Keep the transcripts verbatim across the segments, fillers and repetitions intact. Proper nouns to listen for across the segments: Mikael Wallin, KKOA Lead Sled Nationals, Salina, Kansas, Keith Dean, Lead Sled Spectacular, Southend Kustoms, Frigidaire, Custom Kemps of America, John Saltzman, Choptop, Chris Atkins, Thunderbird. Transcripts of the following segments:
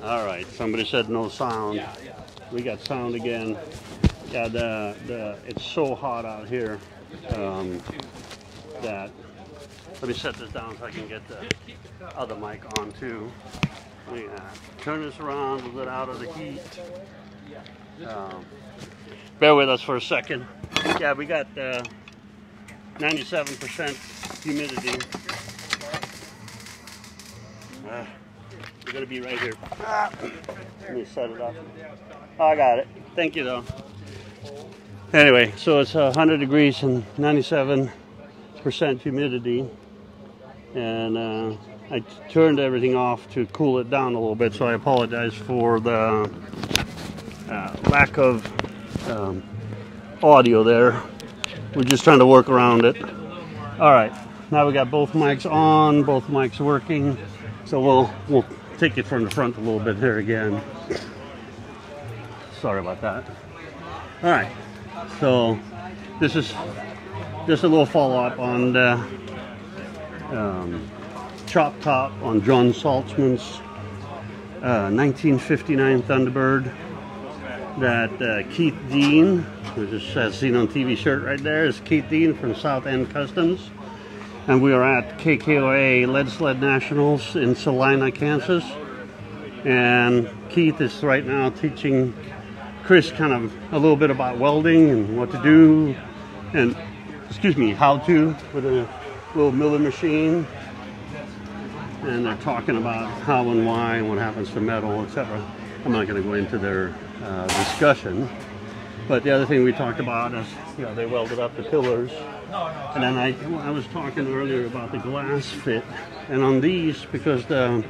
All right, somebody said no sound. Yeah, yeah. We got sound again. Yeah, the, the it's so hot out here um, that, let me set this down so I can get the other mic on too. Yeah, turn this around a bit out of the heat. Um, bear with us for a second. Yeah, we got uh, ninety-seven percent humidity. Uh, We're gonna be right here. Ah, let me set it up. Oh, I got it. Thank you though. Anyway, so it's one hundred degrees and ninety-seven percent humidity. And uh, I turned everything off to cool it down a little bit, so I apologize for the uh, lack of um, audio there. We're just trying to work around it. All right, now we got both mics on, both mics working. So we'll, we'll take it from the front a little bit here again. Sorry about that. All right, so this is just a little follow-up on the um, chop top on John Saltzman's uh, nineteen fifty-nine Thunderbird that uh, Keith Dean, which is uh, seen on T V shirt right there, is Keith Dean from Southend Kustoms. And we are at K K O A Lead Sled Nationals in Salina, Kansas. And Keith is right now teaching Chris kind of a little bit about welding and what to do, and excuse me, how to with a little milling machine. And they're talking about how and why and what happens to metal, et cetera. I'm not going to go into their uh, discussion. But the other thing we talked about is, you know, they welded up the pillars. And then I, I was talking earlier about the glass fit. And on these, because the,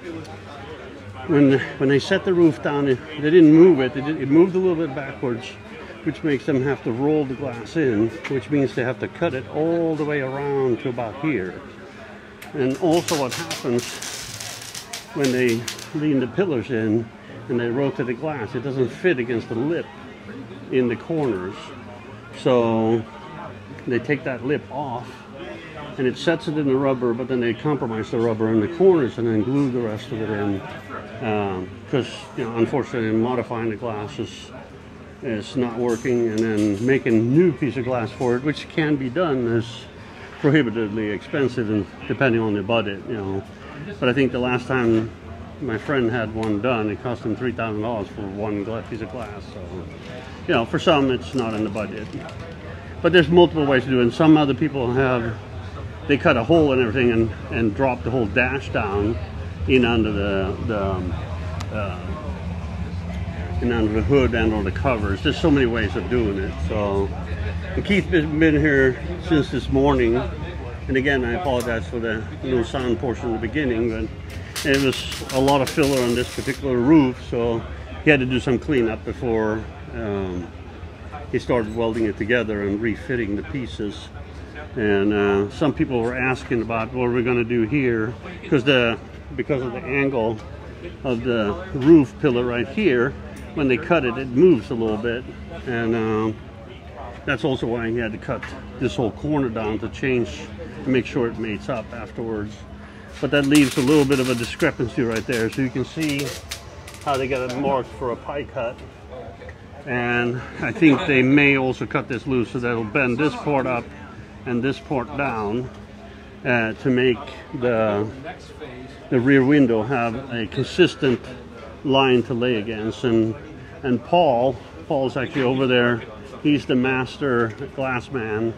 when, when they set the roof down, they didn't move it. It, did, it moved a little bit backwards, which makes them have to roll the glass in, which means they have to cut it all the way around to about here. And also what happens when they lean the pillars in and they rotate the glass, it doesn't fit against the lip in the corners, so they take that lip off and it sets it in the rubber, but then they compromise the rubber in the corners and then glue the rest of it in, because um, you know, unfortunately modifying the glass is, is not working, and then making a new piece of glass for it, which can be done, is prohibitively expensive and depending on the budget, you know. But I think the last time my friend had one done, it cost him three thousand dollars for one piece of glass. So, you know, for some it's not in the budget. But there's multiple ways to do it. And some other people have, they cut a hole in everything and, and drop the whole dash down in under the, the uh, in under the hood and on the covers. There's so many ways of doing it. So, and Keith's been here since this morning. And again, I apologize for the no sound portion at the beginning, but it was a lot of filler on this particular roof, so he had to do some cleanup before um, he started welding it together and refitting the pieces. And uh, some people were asking about what we're going to do here, because the because of the angle of the roof pillar right here, when they cut it, it moves a little bit, and um, that's also why he had to cut this whole corner down to change to make sure it mates up afterwards. But that leaves a little bit of a discrepancy right there. So you can see how they got it marked for a pie cut. And I think they may also cut this loose, so that'll bend this part up and this part down uh, to make the, the rear window have a consistent line to lay against. And, and Paul, Paul's actually over there. He's the master glass man.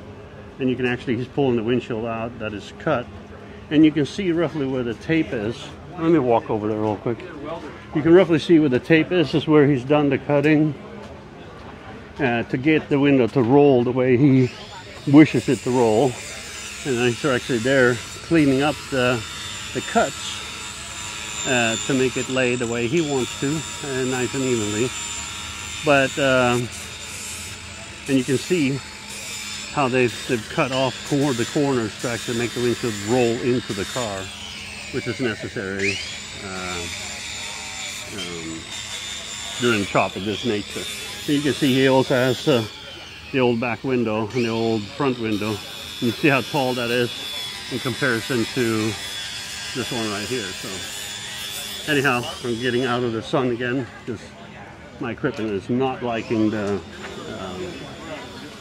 And you can actually, he's pulling the windshield out that is cut. And you can see roughly where the tape is. Let me walk over there real quick. You can roughly see where the tape is. This is where he's done the cutting uh, to get the window to roll the way he wishes it to roll. And these are actually there cleaning up the, the cuts uh, to make it lay the way he wants to, uh, nice and evenly. But, um, and you can see how they've, they've cut off toward the corners to actually make the windshield roll into the car, which is necessary uh, um, during a chop of this nature. So you can see he also has uh, the old back window and the old front window. You see how tall that is in comparison to this one right here. So Anyhow, I'm getting out of the sun again because my equipment is not liking the um,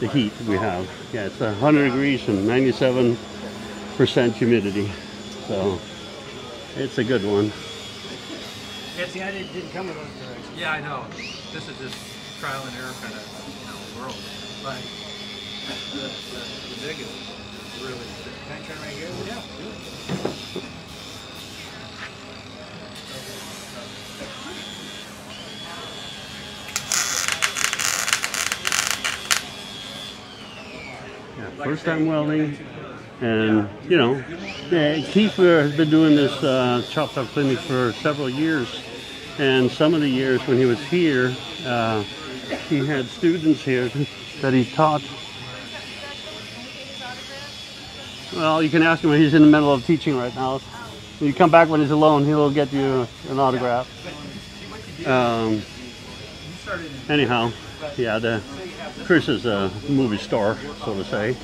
the heat we have. Yeah, it's one hundred degrees and ninety-seven percent humidity, so it's a good one. Yeah, see, I didn't, didn't come with those directions. Yeah, I know. This is just trial and error kind of, you know, world. But the, the, the big is really good. Can I turn right here? Yeah, do it. Yeah, first time welding, and you know, Keith has been doing this uh, chop top clinic for several years, and some of the years when he was here, uh, he had students here that he taught. Well, you can ask him, he's in the middle of teaching right now. When you come back when he's alone, he'll get you an autograph. Um, anyhow, yeah, the Chris is a movie star, so to say,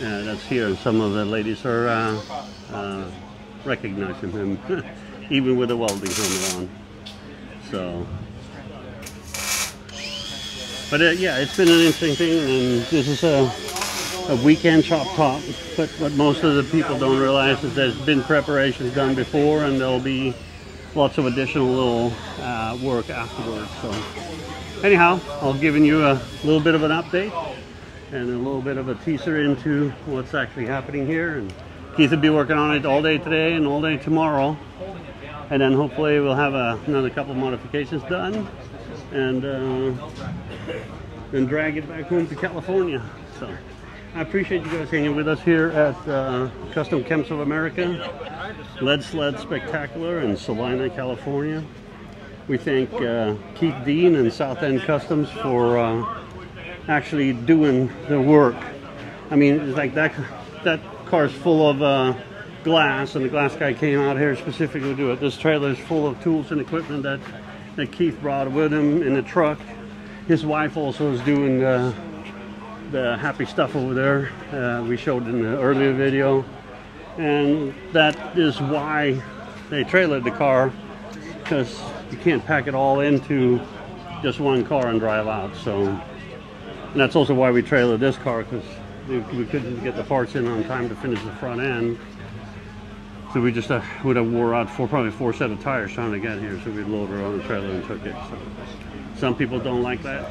and that's here, and some of the ladies are uh, uh, recognizing him, even with the welding helmet on. So, but it, yeah, it's been an interesting thing, and this is a, a weekend chop top, but what most of the people don't realize is there's been preparations done before, and there'll be lots of additional little uh, work afterwards. So. Anyhow, I've given you a little bit of an update and a little bit of a teaser into what's actually happening here. And Keith will be working on it all day today and all day tomorrow. And then hopefully we'll have a, another couple of modifications done and uh, and drag it back home to California. So I appreciate you guys hanging with us here at uh, Custom Kemps of America, Lead Sled Spectacular in Salina, California. We thank uh, Keith Dean and Southend Kustoms for uh, actually doing the work. I mean, it's like that, that car's full of uh, glass, and the glass guy came out here specifically to do it. This trailer is full of tools and equipment that, that Keith brought with him in the truck. His wife also is doing the, the happy stuff over there uh, we showed in the earlier video. And that is why they trailered the car, because you can't pack it all into just one car and drive out. So, and that's also why we trailered this car, because we, we couldn't get the parts in on time to finish the front end. So we just uh, would have wore out four, probably four set of tires trying to get here. So we loaded her on the trailer and took it. So some people don't like that.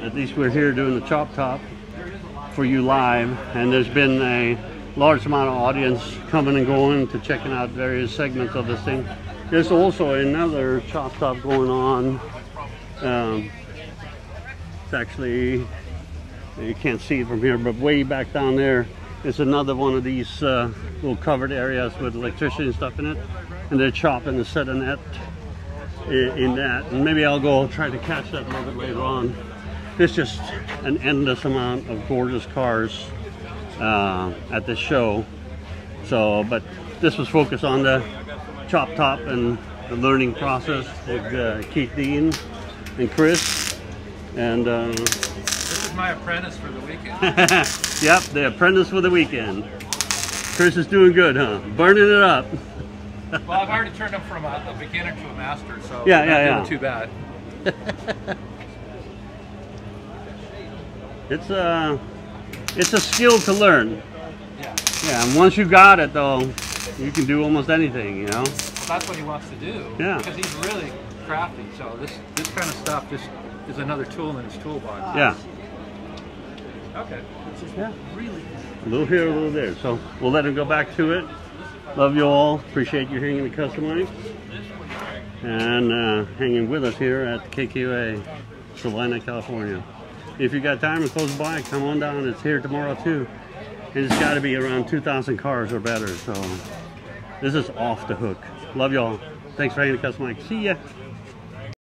At least we're here doing the chop top for you live, and there's been a large amount of audience coming and going to checking out various segments of this thing. There's also another chop top going on. Um, it's actually, you can't see it from here, but way back down there is another one of these uh, little covered areas with electricity and stuff in it. And they're chopping and setting that in that. And maybe I'll go try to catch that a little bit later on. There's just an endless amount of gorgeous cars uh, at this show. So, but this was focused on the chop top and the learning process with uh, Keith Dean and Chris. And um, this is my apprentice for the weekend. Yep, the apprentice for the weekend. Chris is doing good, huh? Burning it up. Well, I've already turned him from a, a beginner to a master, so yeah, yeah, yeah. Too bad. It's a it's a skill to learn. Yeah. Yeah, and once you got it though, you can do almost anything, you know? Well, that's what he wants to do. Yeah. Because he's really crafty, so this this kind of stuff just is another tool in his toolbox. Yeah. Okay. Yeah. Really a little here, a little there. So we'll let him go back to it. Love you all. Appreciate you hanging with Custom Life and uh, hanging with us here at K K O A, Salina, California. If you got time and close by, come on down. It's here tomorrow too. And it's got to be around two thousand cars or better, so this is off the hook. Love y'all. Thanks for hanging with us, Mike. See ya.